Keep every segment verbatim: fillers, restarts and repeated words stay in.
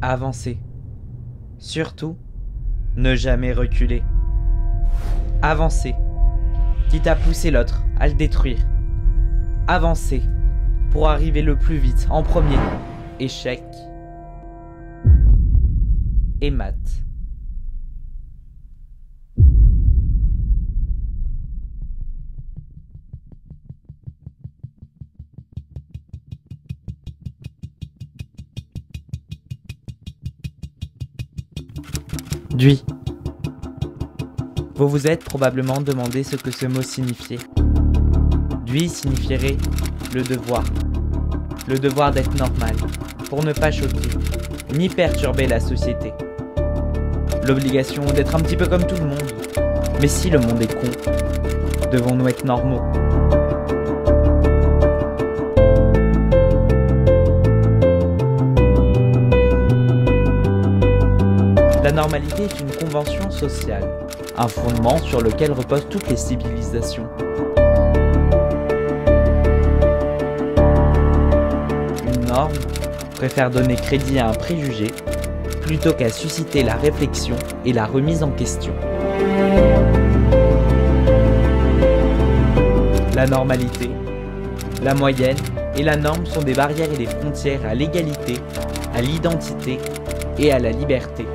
Avancez. Surtout, ne jamais reculer. Avancez. Quitte à pousser l'autre, à le détruire. Avancez. Pour arriver le plus vite, en premier. Échec. Et mat. Duis. Vous vous êtes probablement demandé ce que ce mot signifiait. Duis signifierait le devoir. Le devoir d'être normal, pour ne pas choquer, ni perturber la société. L'obligation d'être un petit peu comme tout le monde. Mais si le monde est con, devons-nous être normaux ? La normalité est une convention sociale, un fondement sur lequel reposent toutes les civilisations. Une norme préfère donner crédit à un préjugé plutôt qu'à susciter la réflexion et la remise en question. La normalité, la moyenne et la norme sont des barrières et des frontières à l'égalité, à l'identité et à la liberté.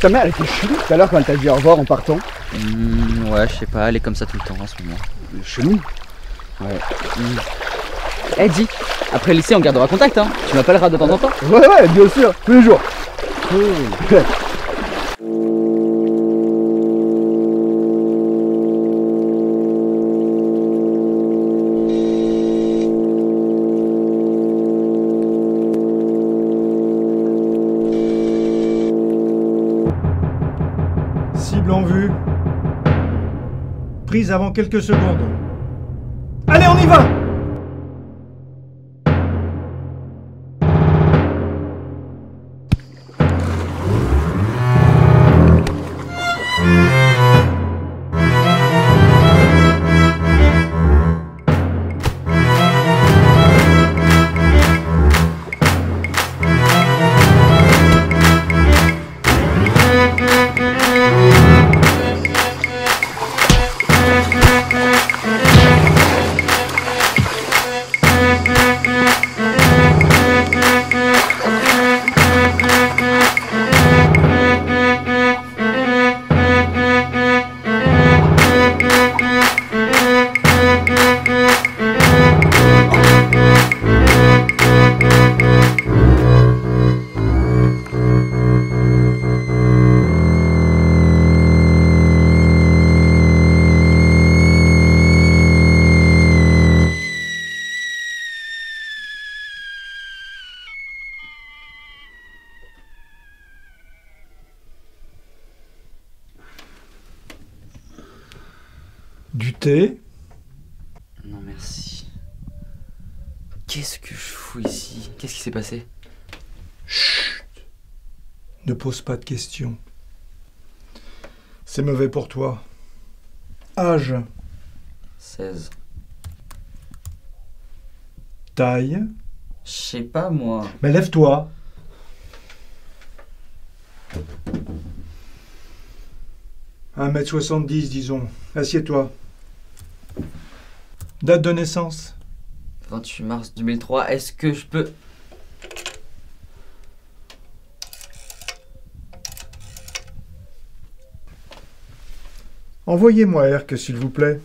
Ta mère elle était chelou tout à l'heure quand elle t'a dit au revoir en partant. Mmh, ouais, je sais pas, elle est comme ça tout le temps en ce moment. Chelou. Ouais. Eh, mmh. Hey, dis, après le lycée on gardera contact, hein. Tu m'appelleras de temps en temps. Ouais, ouais, bien sûr, tous les jours. Cool. Prise avant quelques secondes. Allez, on y va! Du thé? Non merci. Qu'est-ce que je fous ici? Qu'est-ce qui s'est passé? Chut! Ne pose pas de questions. C'est mauvais pour toi. Âge? seize. Taille? Je sais pas moi. Mais lève-toi! un mètre soixante-dix disons. Assieds-toi. Date de naissance? vingt-huit mars deux mille trois, est-ce que je peux... Envoyez-moi Erk, s'il vous plaît.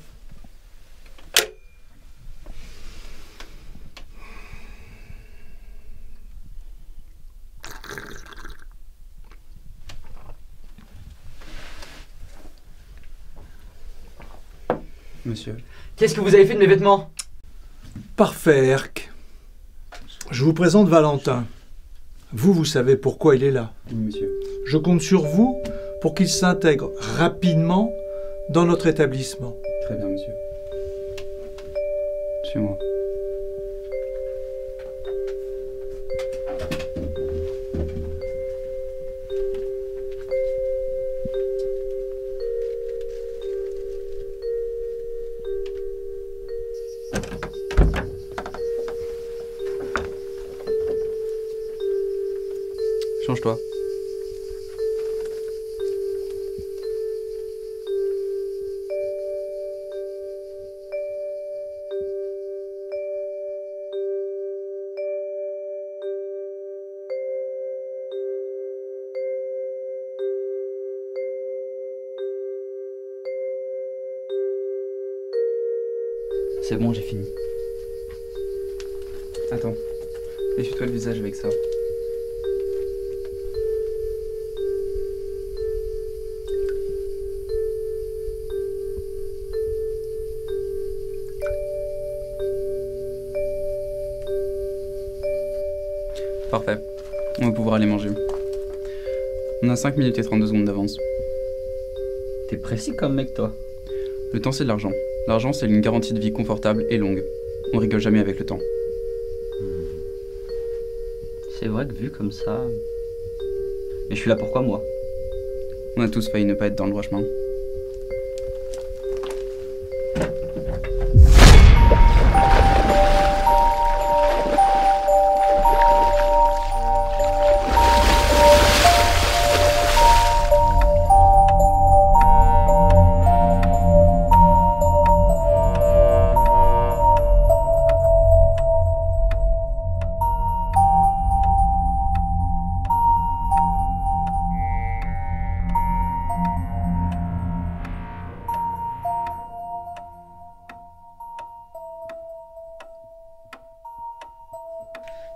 monsieur. Qu'est-ce que vous avez fait de mes vêtements? Parfait, Erk. Je vous présente Valentin. Vous, vous savez pourquoi il est là. Oui, monsieur. Je compte sur vous pour qu'il s'intègre rapidement dans notre établissement. Très bien, monsieur. Suis-moi. Change-toi. C'est bon, j'ai fini. Attends, essuie-toi le visage avec ça. Parfait, on va pouvoir aller manger. On a cinq minutes et trente-deux secondes d'avance. T'es précis comme mec, toi. Le temps, c'est de l'argent. L'argent, c'est une garantie de vie confortable et longue. On rigole jamais avec le temps. C'est vrai que vu comme ça... Mais je suis là pourquoi, moi? On a tous failli ne pas être dans le droit chemin.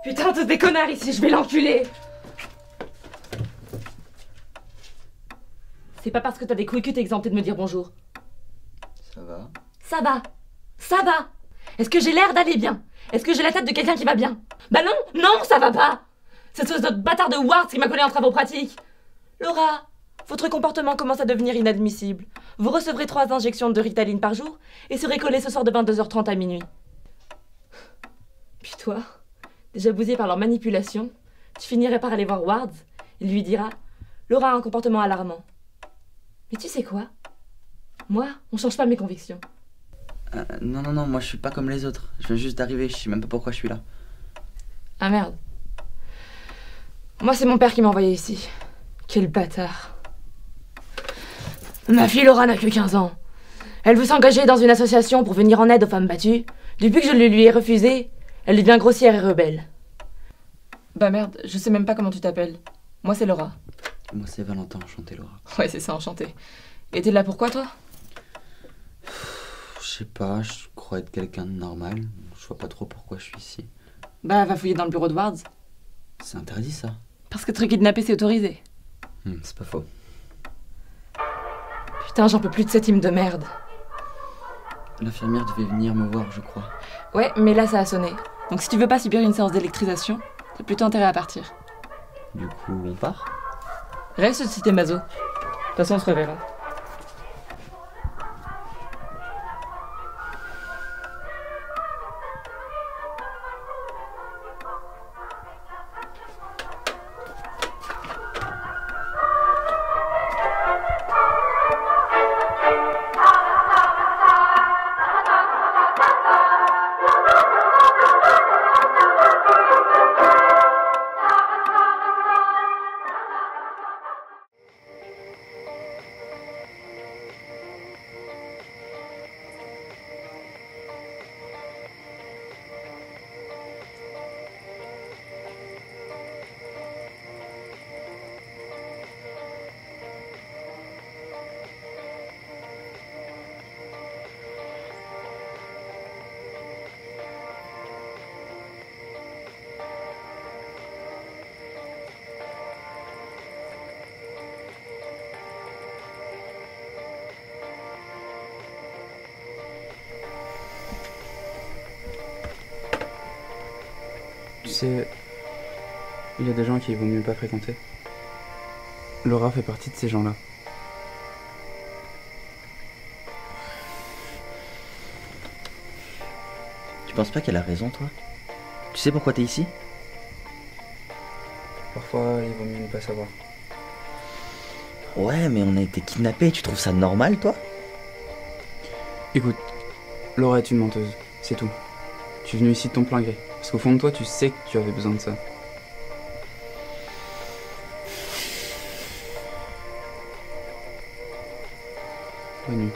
Putain, tous des connards ici, je vais l'enculer! C'est pas parce que t'as des couilles que t'es exempté de me dire bonjour. Ça va? Ça va! Ça va! Est-ce que j'ai l'air d'aller bien? Est-ce que j'ai la tête de quelqu'un qui va bien? Bah non! Non, ça va pas! C'est ce bâtard de Ward qui m'a collé en travaux pratiques! Laura, votre comportement commence à devenir inadmissible. Vous recevrez trois injections de Ritaline par jour et serez collé ce soir de vingt-deux heures trente à minuit. Puis toi, déjà bousillé par leur manipulation, tu finirais par aller voir Ward. Il lui dira « Laura a un comportement alarmant. » Mais tu sais quoi? Moi, on change pas mes convictions. Euh, non, non, non, moi je suis pas comme les autres. Je viens juste d'arriver, je sais même pas pourquoi je suis là. Ah merde. Moi, c'est mon père qui m'a envoyé ici. Quel bâtard. Ma fille Laura n'a que quinze ans. Elle veut s'engager dans une association pour venir en aide aux femmes battues. Depuis que je le lui ai refusé, elle devient grossière et rebelle. Bah merde, je sais même pas comment tu t'appelles. Moi c'est Laura. Moi c'est Valentin, enchanté Laura. Ouais c'est ça, enchanté. Et t'es là pourquoi toi? Je sais pas, je crois être quelqu'un de normal. Je vois pas trop pourquoi je suis ici. Bah va fouiller dans le bureau de Wards. C'est interdit ça. Parce que te kidnapper c'est autorisé. Hmm, c'est pas faux. Putain, j'en peux plus de cette hymne de merde. L'infirmière devait venir me voir, je crois. Ouais, mais là ça a sonné. Donc si tu veux pas subir une séance d'électrisation, t'as plutôt intérêt à partir. Du coup, on part? Reste si t'es maso. De toute façon, on se reverra. sais, il y a des gens qu'il vaut mieux pas fréquenter. Laura fait partie de ces gens-là. Tu penses pas qu'elle a raison, toi? Tu sais pourquoi t'es ici? Parfois, il vaut mieux ne pas savoir. Ouais, mais on a été kidnappés, tu trouves ça normal, toi? Écoute, Laura est une menteuse, c'est tout. Tu es venue ici de ton plein gré, parce qu'au fond de toi, tu sais que tu avais besoin de ça. Bonne nuit.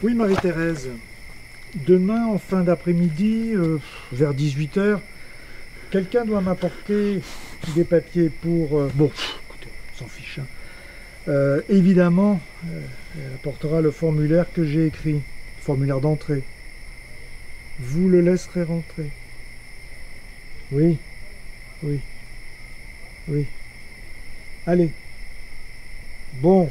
Oui, Marie-Thérèse, demain en fin d'après-midi, euh, vers dix-huit heures, quelqu'un doit m'apporter des papiers pour... Euh, bon, écoutez, on s'en fiche. Hein. Euh, évidemment, euh, elle apportera le formulaire que j'ai écrit, formulaire d'entrée. Vous le laisserez rentrer. Oui, oui, oui. Allez. Bon.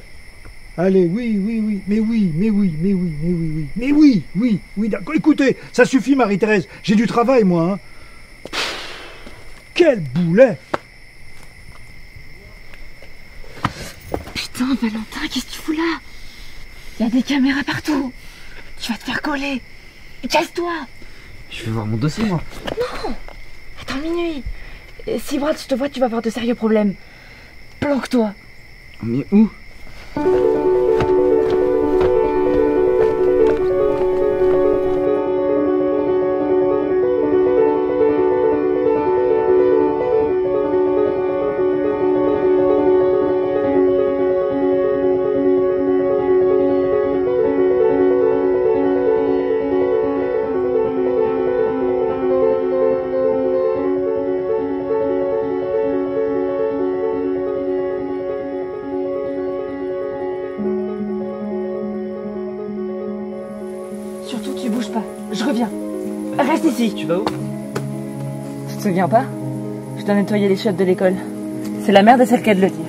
Allez, oui, oui, oui, mais oui, mais oui, mais oui, mais oui, oui, mais oui, oui, oui, d'accord. Écoutez, ça suffit, Marie-Thérèse, j'ai du travail, moi. Hein. Quel boulet! Putain, Valentin, qu'est-ce que tu fous là? Il y a des caméras partout. Tu vas te faire coller. Casse-toi. Je vais voir mon dossier, moi. Non! Attends minuit. Si Ward, je te vois, tu vas avoir de sérieux problèmes. Planque-toi. Mais où? Tu vas où? Tu te souviens pas? Je dois nettoyer les chiottes de l'école. C'est la merde de celle qui a de le dire.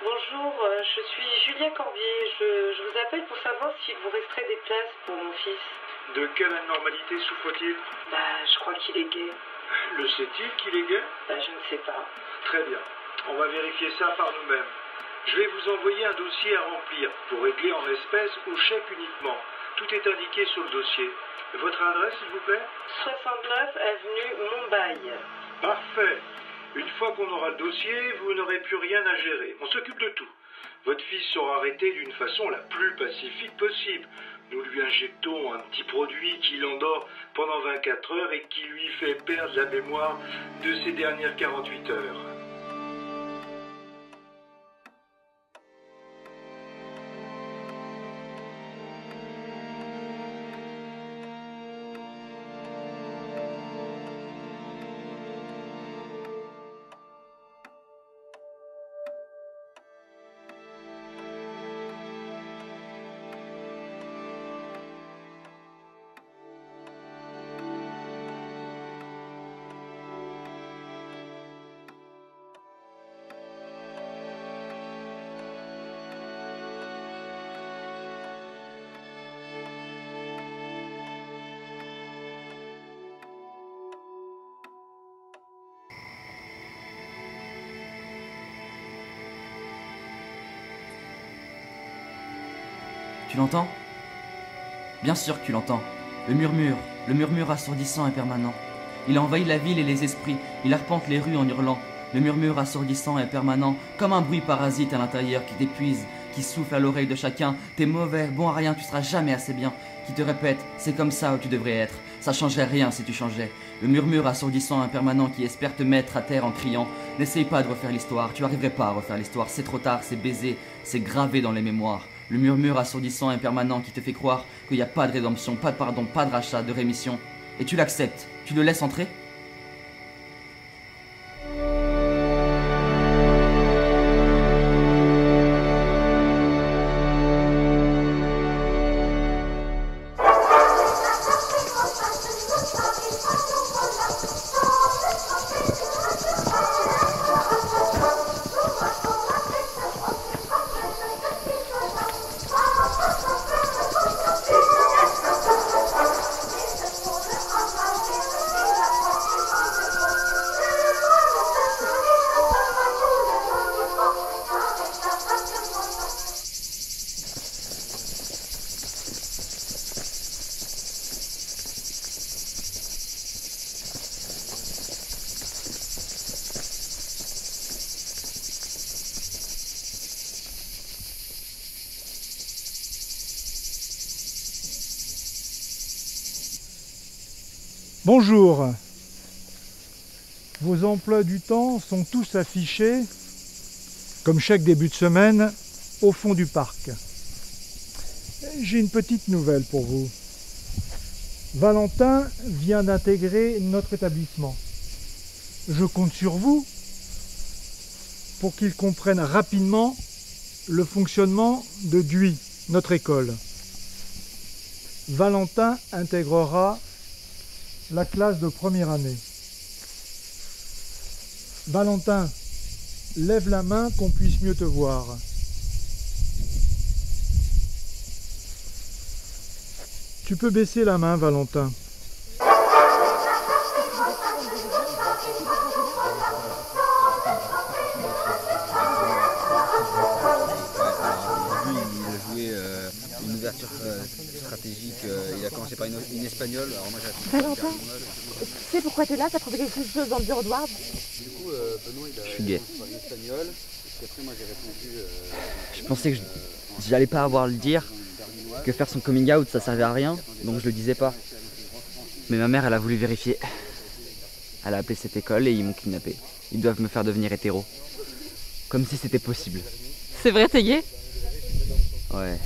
Bonjour, je suis Julien Corbier. Je, je vous appelle pour savoir s'il vous resterait des places pour mon fils. De quelle anormalité souffre-t-il? Bah, je crois qu'il est gay. Le sait-il qu'il est gay? Bah, je ne sais pas. Très bien. On va vérifier ça par nous-mêmes. Je vais vous envoyer un dossier à remplir, pour régler en espèces ou chèque uniquement. Tout est indiqué sur le dossier. Votre adresse, s'il vous plaît? soixante-neuf avenue Mumbai. Parfait. Une fois qu'on aura le dossier, vous n'aurez plus rien à gérer. On s'occupe de tout. Votre fils sera arrêté d'une façon la plus pacifique possible. Nous lui injectons un petit produit qui l'endort pendant vingt-quatre heures et qui lui fait perdre la mémoire de ses dernières quarante-huit heures. Tu l'entends? Bien sûr que tu l'entends. Le murmure, le murmure assourdissant et permanent. Il a envahi la ville et les esprits, il arpente les rues en hurlant. Le murmure assourdissant et permanent, comme un bruit parasite à l'intérieur qui t'épuise, qui souffle à l'oreille de chacun. T'es mauvais, bon à rien, tu seras jamais assez bien. Qui te répète, c'est comme ça où tu devrais être. Ça changerait rien si tu changeais. Le murmure assourdissant et permanent qui espère te mettre à terre en criant. N'essaye pas de refaire l'histoire, tu n'arriverais pas à refaire l'histoire. C'est trop tard, c'est baisé, c'est gravé dans les mémoires. Le murmure assourdissant et permanent qui te fait croire qu'il n'y a pas de rédemption, pas de pardon, pas de rachat, de rémission. Et tu l'acceptes, tu le laisses entrer ? Bonjour, vos emplois du temps sont tous affichés, comme chaque début de semaine, au fond du parc. J'ai une petite nouvelle pour vous. Valentin vient d'intégrer notre établissement. Je compte sur vous pour qu'il comprenne rapidement le fonctionnement de Duis, notre école. Valentin intégrera la classe de première année. Valentin, lève la main qu'on puisse mieux te voir. Tu peux baisser la main, Valentin. Pas une, une espagnole, alors moi j'ai... Valentin, tu sais pourquoi t'es là? T'as trouvé quelque chose dans le bureau de Ward? Du coup, euh, Benoît, il a... Je suis gay. Une espagnole, et après moi j'ai répondu... Euh, je pensais que j'allais pas avoir à le dire, que faire son coming out ça servait à rien, donc je le disais pas. Mais ma mère, elle a voulu vérifier. Elle a appelé cette école et ils m'ont kidnappé. Ils doivent me faire devenir hétéro. Comme si c'était possible. C'est vrai, t'es gay? Ouais.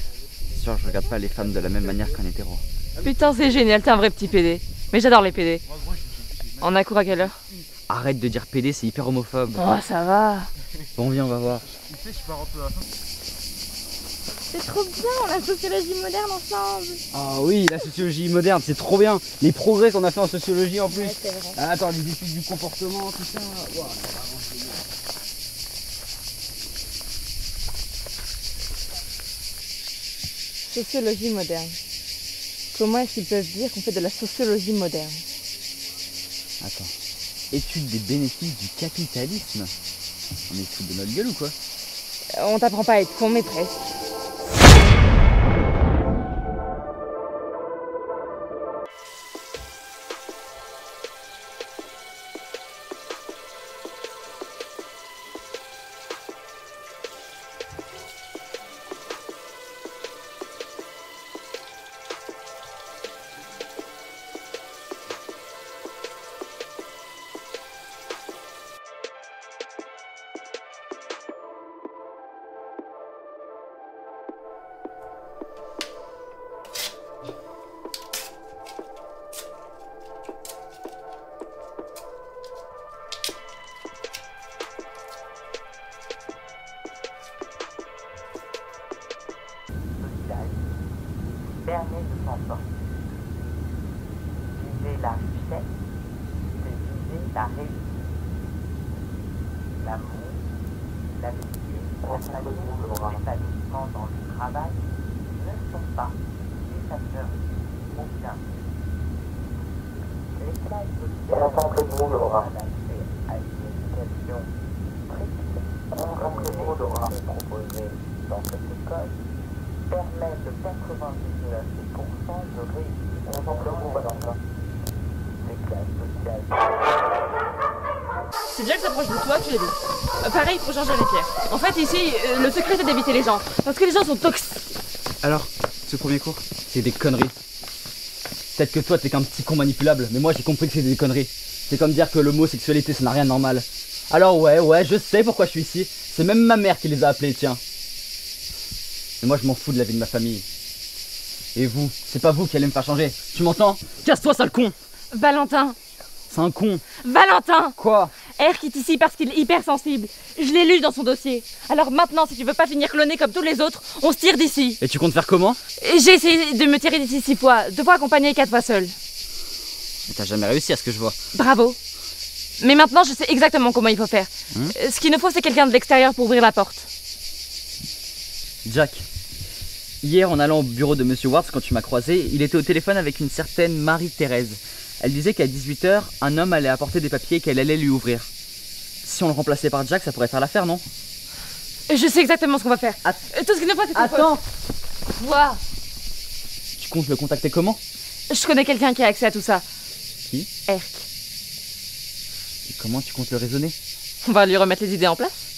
C'est sûr, je regarde pas les femmes de la même manière qu'un hétéro. Putain, c'est génial, t'es un vrai petit P D. Mais j'adore les P D. On a cours à quelle heure? Arrête de dire P D, c'est hyper homophobe. Oh, ça va. Bon, viens, on va voir. C'est trop bien, la sociologie moderne ensemble. Ah oui, la sociologie moderne, c'est trop bien. Les progrès qu'on a fait en sociologie en plus. Ouais, c'est vrai. Ah, attends, les études du comportement, tout ça. Wow. Sociologie moderne. Comment est-ce qu'ils peuvent dire qu'on fait de la sociologie moderne? Attends, étude des bénéfices du capitalisme. On est foutus de notre gueule ou quoi? On t'apprend pas à être con, mais presque. Pareil, il faut changer les pierres. En fait, ici, euh, le secret, c'est d'éviter les gens. Parce que les gens sont toxiques. Alors, ce premier cours, c'est des conneries. Peut-être que toi, t'es qu'un petit con manipulable, mais moi, j'ai compris que c'est des conneries. C'est comme dire que l'homosexualité, ça n'a rien de normal. Alors ouais, ouais, je sais pourquoi je suis ici. C'est même ma mère qui les a appelés, tiens. Mais moi, je m'en fous de la vie de ma famille. Et vous, c'est pas vous qui allez me faire changer. Tu m'entends? Casse-toi, sale con! Valentin! C'est un con. Valentin! Quoi? Erk est ici parce qu'il est hypersensible. Je l'ai lu dans son dossier. Alors maintenant, si tu veux pas finir cloné comme tous les autres, on se tire d'ici. Et tu comptes faire comment? J'ai essayé de me tirer d'ici six fois, deux fois accompagné et quatre fois seul. Mais t'as jamais réussi à ce que je vois. Bravo. Mais maintenant, je sais exactement comment il faut faire. Hum? Ce qu'il nous faut, c'est quelqu'un de l'extérieur pour ouvrir la porte. Jack, hier en allant au bureau de Monsieur Ward, quand tu m'as croisé, il était au téléphone avec une certaine Marie-Thérèse. Elle disait qu'à dix-huit heures, un homme allait apporter des papiers et qu'elle allait lui ouvrir. Si on le remplaçait par Jack, ça pourrait faire l'affaire, non? Je sais exactement ce qu'on va faire. Att Tout ce qu'il nous faut, c'est... Attends! Quoi? Tu comptes le contacter comment? Je connais quelqu'un qui a accès à tout ça. Qui? Erk. Et comment tu comptes le raisonner? On va lui remettre les idées en place.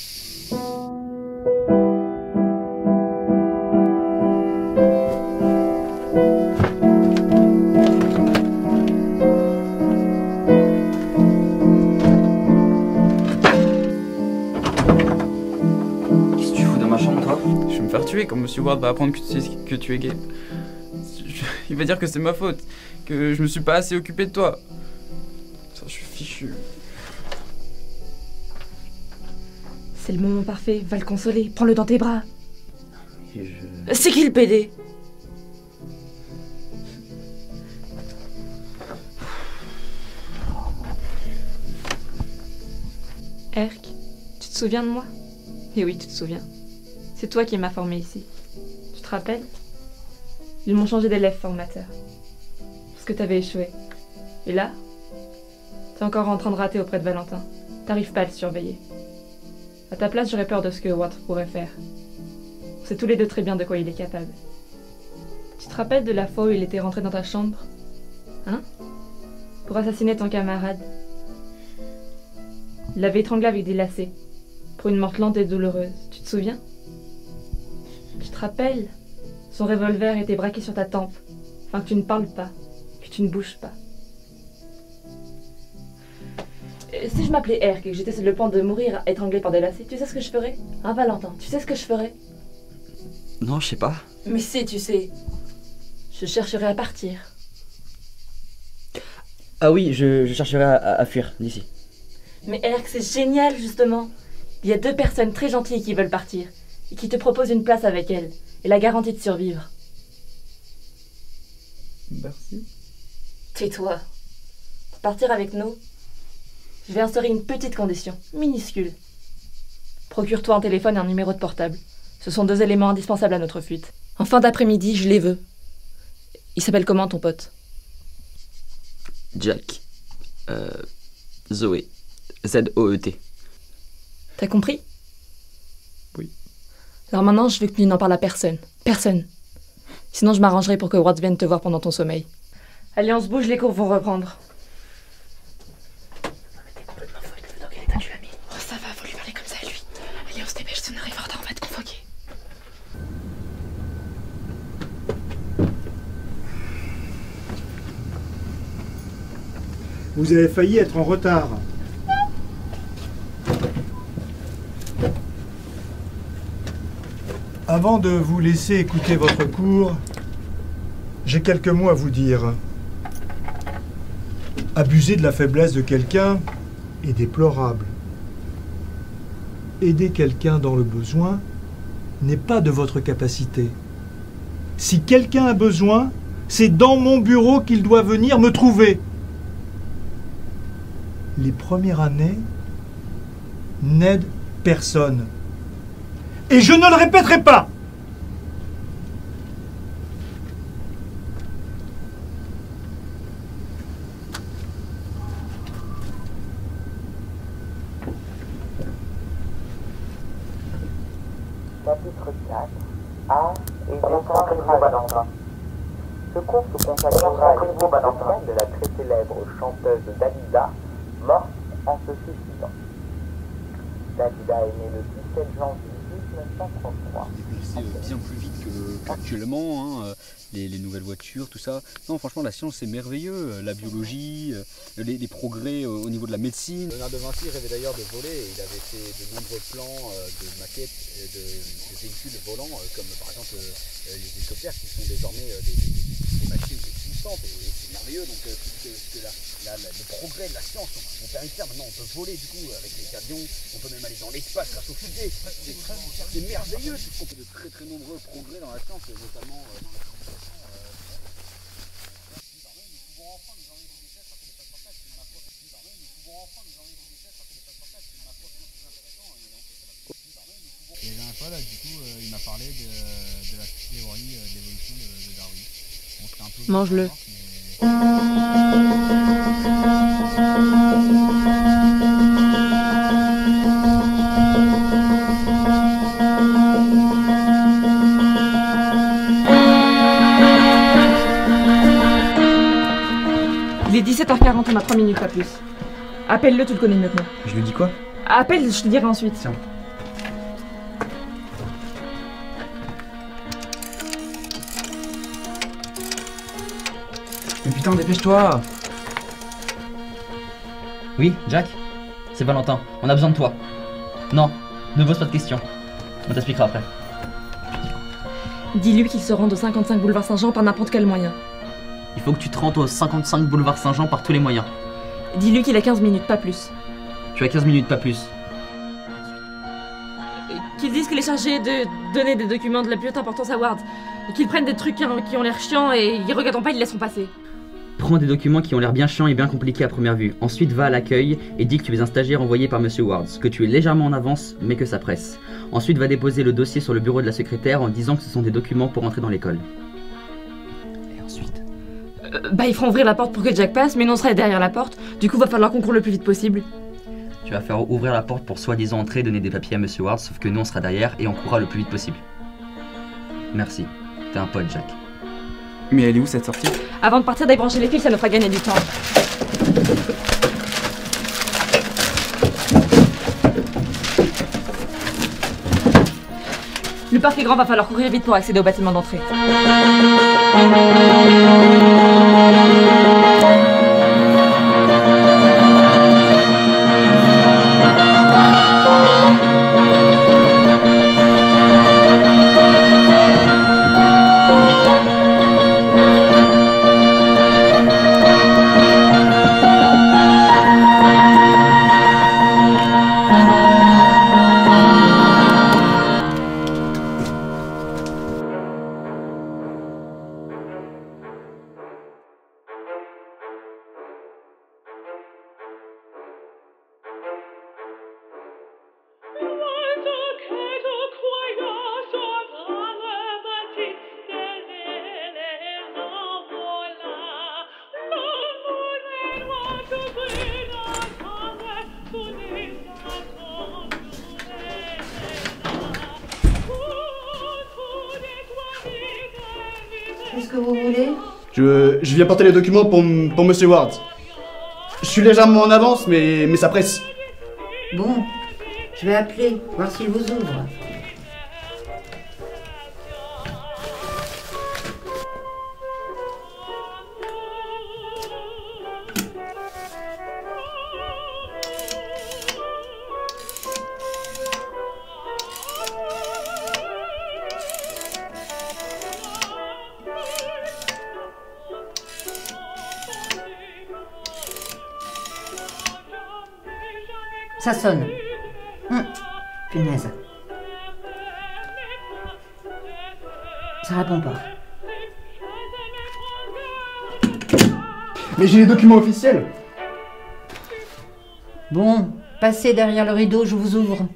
Quand Monsieur Ward va apprendre que tu, sais que tu es gay, je, il va dire que c'est ma faute, que je me suis pas assez occupé de toi. Ça, je suis fichu. C'est le moment parfait, va le consoler, prends-le dans tes bras. Je... C'est qui le pédé? Erk, tu te souviens de moi? Eh oui, tu te souviens. C'est toi qui m'as formé ici. Tu te rappelles? Ils m'ont changé d'élève formateur. Parce que t'avais échoué. Et là, t'es encore en train de rater auprès de Valentin. T'arrives pas à le surveiller. À ta place, j'aurais peur de ce que Ward pourrait faire. On sait tous les deux très bien de quoi il est capable. Tu te rappelles de la fois où il était rentré dans ta chambre? Hein? Pour assassiner ton camarade. Il l'avait étranglé avec des lacets. Pour une mort lente et douloureuse. Tu te souviens? Tu te rappelles? Son revolver était braqué sur ta tempe, afin que tu ne parles pas, que tu ne bouges pas. Et si je m'appelais Erk et que j'étais sur le point de mourir étranglé par des lacets, tu sais ce que je ferais? Hein, Valentin? Tu sais ce que je ferais? Non, je sais pas. Mais si, tu sais. Je chercherais à partir. Ah oui, je, je chercherais à, à, à fuir d'ici. Mais Erk, c'est génial, justement. Il y a deux personnes très gentilles qui veulent partir. Et qui te propose une place avec elle, et la garantie de survivre. Merci. Tais-toi. Pour partir avec nous, je vais instaurer une petite condition, minuscule. Procure-toi un téléphone et un numéro de portable. Ce sont deux éléments indispensables à notre fuite. En fin d'après-midi, je les veux. Il s'appelle comment ton pote? Jack. Euh... Zoé. Z O E T. T'as compris? Oui. Alors maintenant, je veux que tu n'en parles à personne. Personne. Sinon, je m'arrangerai pour que Ward vienne te voir pendant ton sommeil. Allez, on se bouge, les cours vont reprendre. Vous avez failli être en retard. Avant de vous laisser écouter votre cours, j'ai quelques mots à vous dire. Abuser de la faiblesse de quelqu'un est déplorable. Aider quelqu'un dans le besoin n'est pas de votre capacité. Si quelqu'un a besoin, c'est dans mon bureau qu'il doit venir me trouver. Les premières années n'aident personne. Et je ne le répéterai pas. Chapitre quatre, A et Gonzalo Balandra. Ce conte se consacrera à l'époque de la très célèbre chanteuse Dalida, morte en se suicidant. Dalida est née le dix-sept janvier mille neuf cent trente-trois. C'est bien plus vite qu'actuellement, hein, les, les nouvelles voitures, tout ça. Non, franchement, la science, c'est merveilleux. La biologie, les, les progrès au niveau de la médecine. Léonard de Vinci rêvait d'ailleurs de voler. Il avait fait de nombreux plans de maquettes de, de véhicules volants, comme par exemple les hélicoptères qui sont désormais des, des machines puissantes. Et c'est merveilleux, donc tout ce que là. La, la, le progrès de la science, on, on perd ça, maintenant on peut voler du coup avec les avions, on peut même aller dans l'espace grâce aux fusées, c'est merveilleux, on fait de très très nombreux progrès dans la science, notamment euh, dans la communication. Et la dernière fois là, du coup, euh, il m'a parlé de, de la théorie euh, des véhicules euh, de Darwin. Bon, c'était un peu... Mange-le. Il est dix-sept heures quarante, on a trois minutes, pas plus. Appelle-le, tu le connais mieux que moi. Je lui dis quoi? Appelle, je te dirai ensuite. Tiens. Mais putain, dépêche-toi! Oui, Jack? C'est Valentin, on a besoin de toi. Non, ne pose pas de questions. On t'expliquera après. Dis-lui qu'il se rende au cinquante-cinq Boulevard Saint-Jean par n'importe quel moyen. Il faut que tu te rendes au cinquante-cinq Boulevard Saint-Jean par tous les moyens. Dis-lui qu'il a quinze minutes, pas plus. Tu as quinze minutes, pas plus. Qu'ils disent qu'il est chargé de donner des documents de la plus haute importance à Ward. Et qu'ils prennent des trucs qui ont l'air chiants et ils regardent pas, ils laissent passer. Prends des documents qui ont l'air bien chiants et bien compliqués à première vue. Ensuite, va à l'accueil et dis que tu es un stagiaire envoyé par Monsieur Ward, que tu es légèrement en avance, mais que ça presse. Ensuite, va déposer le dossier sur le bureau de la secrétaire en disant que ce sont des documents pour entrer dans l'école. Et ensuite euh, Bah, ils feront ouvrir la porte pour que Jack passe, mais nous on sera derrière la porte. Du coup, va falloir qu'on court le plus vite possible. Tu vas faire ouvrir la porte pour soi-disant entrer et donner des papiers à Monsieur Ward, sauf que nous on sera derrière et on courra le plus vite possible. Merci. T'es un pote, Jack. Mais elle est où cette sortie? Avant de partir, débrancher les fils, ça nous fera gagner du temps. Le parc est grand, va falloir courir vite pour accéder au bâtiment d'entrée. que vous voulez? Je, je viens porter les documents pour, pour Monsieur Ward. Je suis légèrement en avance, mais, mais ça presse. Bon, je vais appeler, voir s'il vous ouvre. Ça sonne. Hum, punaise. Ça répond pas. Mais j'ai les documents officiels. Bon, passez derrière le rideau, je vous ouvre.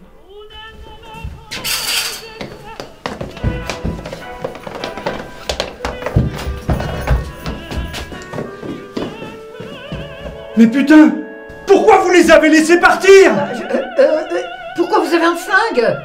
Mais putain! Pourquoi vous les avez laissés partir? euh, je, euh, euh, Pourquoi vous avez un flingue?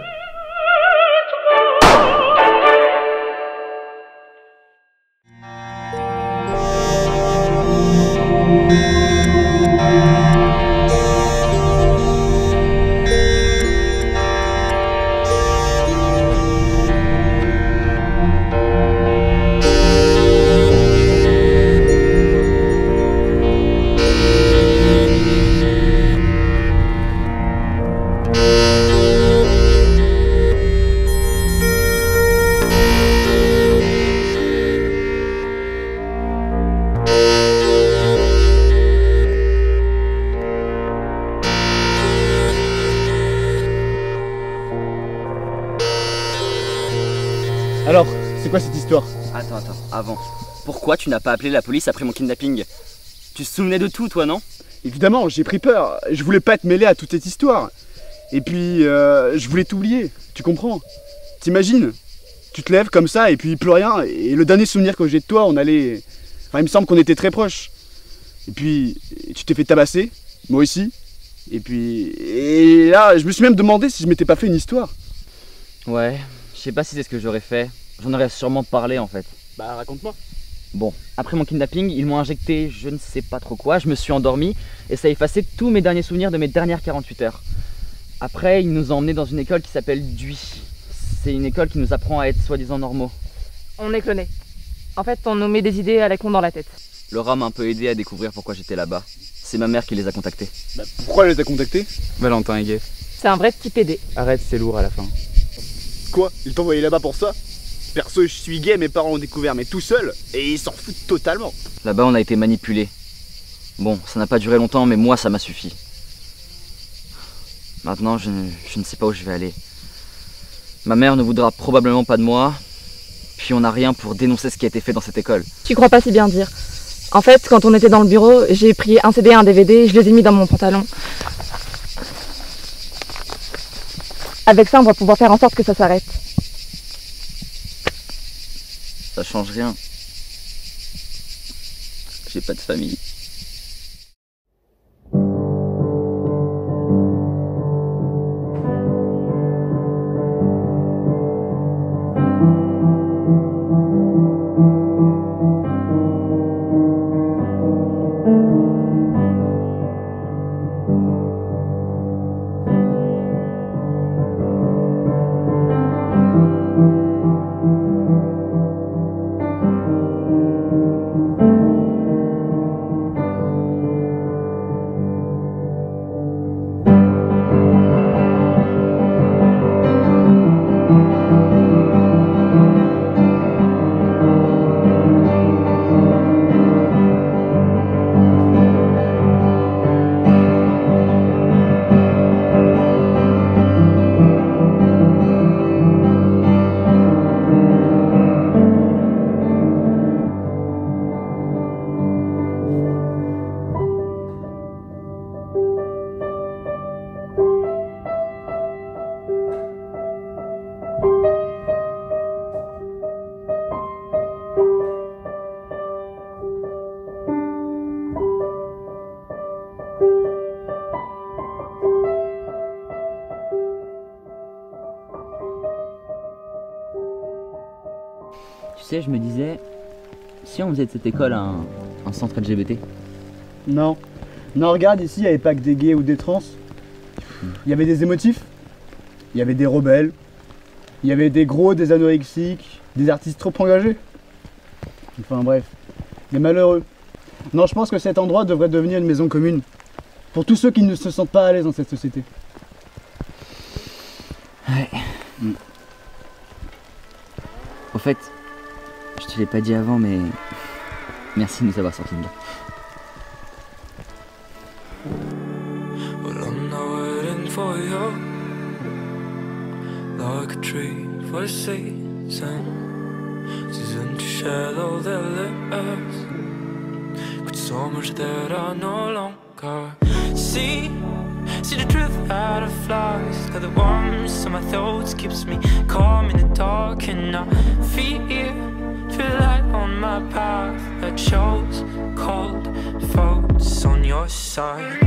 Alors, c'est quoi cette histoire? Attends, attends, avant. Pourquoi tu n'as pas appelé la police après mon kidnapping? Tu te souvenais de tout, toi, non? Évidemment, j'ai pris peur. Je voulais pas te mêler à toute cette histoire. Et puis, euh, je voulais t'oublier, tu comprends? T'imagines? Tu te lèves comme ça et puis plus rien. Et le dernier souvenir que j'ai de toi, on allait... Enfin, il me semble qu'on était très proches. Et puis, tu t'es fait tabasser, moi aussi. Et puis... Et là, je me suis même demandé si je m'étais pas fait une histoire. Ouais... Je sais pas si c'est ce que j'aurais fait, j'en aurais sûrement parlé en fait. Bah raconte-moi. Bon, après mon kidnapping, ils m'ont injecté je ne sais pas trop quoi, je me suis endormi et ça a effacé tous mes derniers souvenirs de mes dernières quarante-huit heures. Après, ils nous ont emmenés dans une école qui s'appelle Duis. C'est une école qui nous apprend à être soi-disant normaux. On est clonés. En fait, on nous met des idées à la con dans la tête. Laura m'a un peu aidé à découvrir pourquoi j'étais là-bas. C'est ma mère qui les a contactés. Bah pourquoi elle les a contactés? Valentin est gay. C'est un vrai petit pédé. Arrête, c'est lourd à la fin. Quoi? Ils t'ont envoyé là-bas pour ça? Perso, je suis gay, mes parents ont découvert, mais tout seul, et ils s'en foutent totalement. Là-bas, on a été manipulés. Bon, ça n'a pas duré longtemps, mais moi, ça m'a suffi. Maintenant, je ne, je ne sais pas où je vais aller. Ma mère ne voudra probablement pas de moi, puis on n'a rien pour dénoncer ce qui a été fait dans cette école. Tu crois pas si bien dire. En fait, quand on était dans le bureau, j'ai pris un C D, un D V D, je les ai mis dans mon pantalon. Avec ça, on va pouvoir faire en sorte que ça s'arrête. Ça change rien. J'ai pas de famille. Je me disais, Si on faisait de cette école un, un centre L G B T? Non. Non, regarde, ici, il n'y avait pas que des gays ou des trans. Il y avait des émotifs, il y avait des rebelles, il y avait des gros, des anorexiques, des artistes trop engagés. Enfin bref, des malheureux. Non, je pense que cet endroit devrait devenir une maison commune. Pour tous ceux qui ne se sentent pas à l'aise dans cette société. Ouais. Mm. Au fait, je te l'ai pas dit avant, mais merci de nous avoir sortis de là. Well, I'm not waiting for you. Like a tree for the season. Season to shadow their lips. But so much that I no longer see. See the truth out of flies. Got the warmth on my thoughts. Keeps me calm in the dark. And I fear. Feel light on my path. That shows cold faults on your side.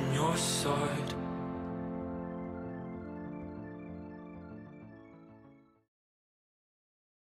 On your side.